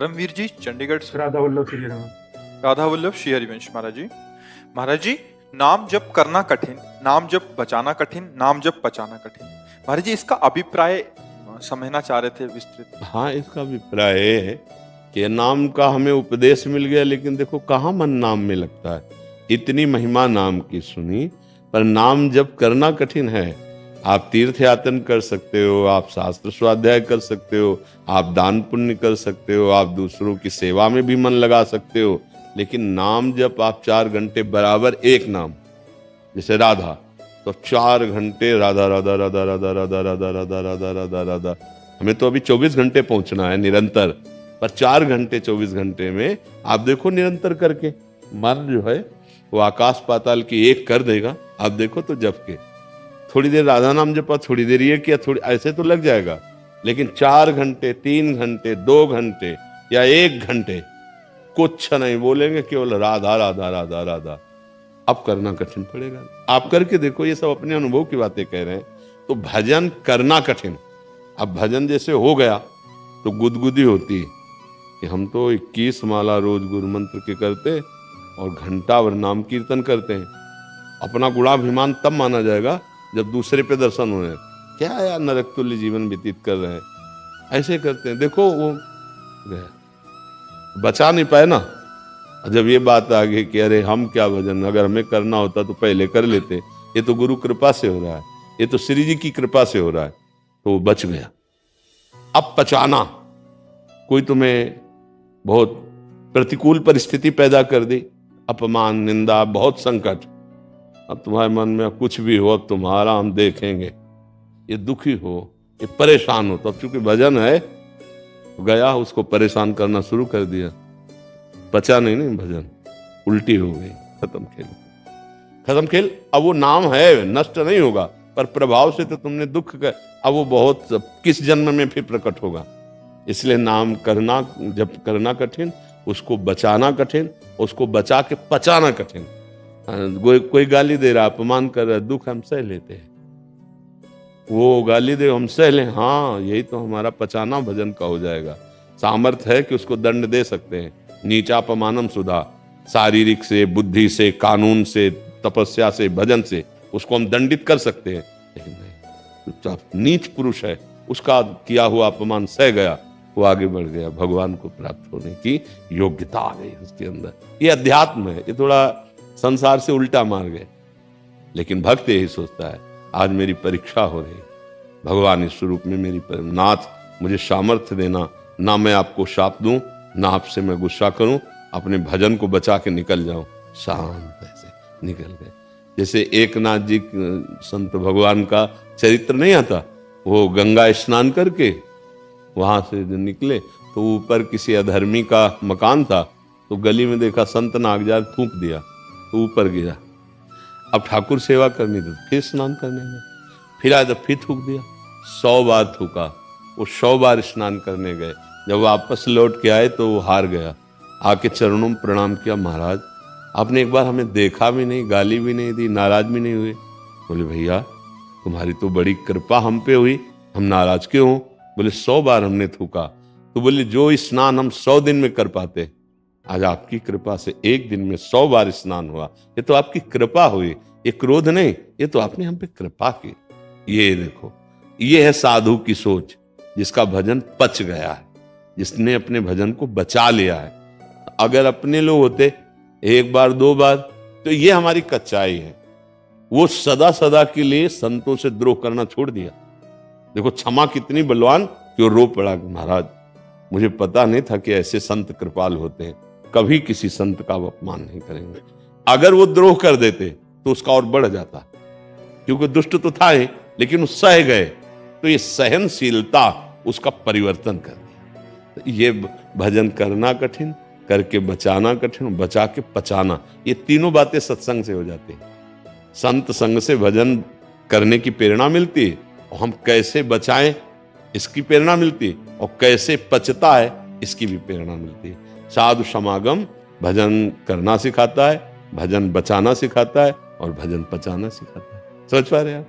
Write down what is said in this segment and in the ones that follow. परमवीर जी चंडीगढ़ से। राधा वल्लभ श्री हरिवंश महाराज जी। महाराज जी, नाम जप करना कठिन, नाम जप बचाना कठिन, नाम जप बचाना कठिन, महाराज जी इसका अभिप्राय समझना चाह रहे थे विस्तृत। हाँ, इसका अभिप्राय है कि नाम का हमें उपदेश मिल गया, लेकिन देखो कहाँ मन नाम में लगता है। इतनी महिमा नाम की सुनी, पर नाम जप करना कठिन है। आप तीर्थ यात्रा कर सकते हो, आप शास्त्र स्वाध्याय कर सकते हो, आप दान पुण्य कर सकते हो, आप दूसरों की सेवा में भी मन लगा सकते हो, लेकिन नाम जप आप 4 घंटे बराबर एक नाम, जैसे राधा, तो 4 घंटे राधा राधा राधा राधा राधा राधा राधा राधा राधा राधा। हमें तो अभी 24 घंटे पहुंचना है निरंतर, पर 4 घंटे 24 घंटे में आप देखो निरंतर करके मन जो है वो आकाश पाताल की एक कर देगा। आप देखो तो जप के थोड़ी देर राधा नाम जपा, थोड़ी देर ये किया, थोड़ी ऐसे तो लग जाएगा, लेकिन 4 घंटे, 3 घंटे, 2 घंटे या 1 घंटे कुछ नहीं बोलेंगे, केवल राधा राधा राधा राधा। अब करना कठिन पड़ेगा। आप करके देखो, ये सब अपने अनुभव की बातें कह रहे हैं। तो भजन करना कठिन, अब भजन जैसे हो गया तो गुदगुदी होती कि हम तो 21 माला रोज गुरु मंत्र के करते और घंटाभर नाम कीर्तन करते हैं। अपना गुणाभिमान तब माना जाएगा जब दूसरे पे दर्शन हो रहे हैं, क्या यार नरकतुल्य जीवन व्यतीत कर रहे हैं, ऐसे करते हैं। देखो वो बचा नहीं पाए ना। जब ये बात आ गई कि अरे हम क्या भजन, अगर हमें करना होता तो पहले कर लेते, ये तो गुरु कृपा से हो रहा है, ये तो श्री जी की कृपा से हो रहा है, तो वो बच गया। अब पचाना, कोई तुम्हें बहुत प्रतिकूल परिस्थिति पैदा कर दी, अपमान, निंदा, बहुत संकट, अब तुम्हारे मन में अब कुछ भी हो, अब तुम्हारा हम देखेंगे, ये दुखी हो, ये परेशान हो, तो अब चूंकि भजन है गया, उसको परेशान करना शुरू कर दिया, बचा नहीं नहीं भजन, उल्टी हो गई, खत्म खेल, खत्म खेल। अब वो नाम है नष्ट नहीं होगा, पर प्रभाव से तो तुमने दुख कर, अब वो बहुत किस जन्म में फिर प्रकट होगा। इसलिए नाम करना, जब करना कठिन, उसको बचाना कठिन, उसको बचा के पचाना कठिन। कोई गाली दे रहा, अपमान कर रहा, दुख हम सह लेते हैं, वो गाली दे हम सह लें, हाँ यही तो हमारा पचाना भजन का हो जाएगा। सामर्थ्य है कि उसको दंड दे सकते हैं, नीचापमानम सुधा, शारीरिक से, बुद्धि से, कानून से, तपस्या से, भजन से उसको हम दंडित कर सकते हैं। लेकिन नहीं, नीच पुरुष है, उसका किया हुआ अपमान सह गया, वो आगे बढ़ गया, भगवान को प्राप्त होने की योग्यता आ गई उसके अंदर। ये अध्यात्म है, ये थोड़ा संसार से उल्टा मार्ग है, लेकिन भक्त यही सोचता है आज मेरी परीक्षा हो रही, भगवान इस स्वरूप में मेरी नाथ मुझे सामर्थ्य देना, ना मैं आपको शाप दूं, ना आपसे मैं गुस्सा करूं, अपने भजन को बचा के निकल जाऊं। शांत ऐसे निकल गए, जैसे एक नाथ जी संत भगवान का चरित्र नहीं आता, वो गंगा स्नान करके वहां से निकले तो ऊपर किसी अधर्मी का मकान था, तो गली में देखा संत नागजार, फूंक दिया, ऊपर गिरा। अब ठाकुर सेवा करनी थी, फिर स्नान करने में फिर आया तो फिर थूक दिया, 100 बार थूका, वो 100 बार स्नान करने गए। जब वापस लौट के आए तो वो हार गया, आके चरणों में प्रणाम किया, महाराज आपने एक बार हमें देखा भी नहीं, गाली भी नहीं दी, नाराज भी नहीं हुए। बोले भैया तुम्हारी तो बड़ी कृपा हम पे हुई, हम नाराज क्यों हों? बोले 100 बार हमने थूका, तो बोले जो स्नान हम 100 दिन में कर पाते, आज आपकी कृपा से एक दिन में 100 बार स्नान हुआ, ये तो आपकी कृपा हुई, ये क्रोध नहीं, ये तो आपने हम पे कृपा की। ये देखो, ये है साधु की सोच, जिसका भजन पच गया है, जिसने अपने भजन को बचा लिया है। अगर अपने लोग होते 1 बार 2 बार तो ये हमारी कच्चाई है, वो सदा सदा के लिए संतों से द्रोह करना छोड़ दिया। देखो क्षमा कितनी बलवान कि वो रो पड़ा, महाराज मुझे पता नहीं था कि ऐसे संत कृपाल होते हैं, कभी किसी संत का अपमान नहीं करेंगे। अगर वो द्रोह कर देते तो उसका और बढ़ जाता, क्योंकि दुष्ट तो था ही, लेकिन वो सह गए, तो ये सहनशीलता उसका परिवर्तन कर दिया। तो ये भजन करना कठिन, करके बचाना कठिन, बचा के पचाना, ये तीनों बातें सत्संग से हो जाती हैं। संत संग से भजन करने की प्रेरणा मिलती है, और हम कैसे बचाएं इसकी प्रेरणा मिलती है, और कैसे पचता है इसकी भी प्रेरणा मिलती है। साधु समागम भजन करना सिखाता है, भजन बचाना सिखाता है, और भजन पचाना सिखाता है। समझ पा रहे आप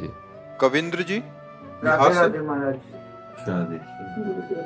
जी? कविंद्र जी, राधे राधे महाराज।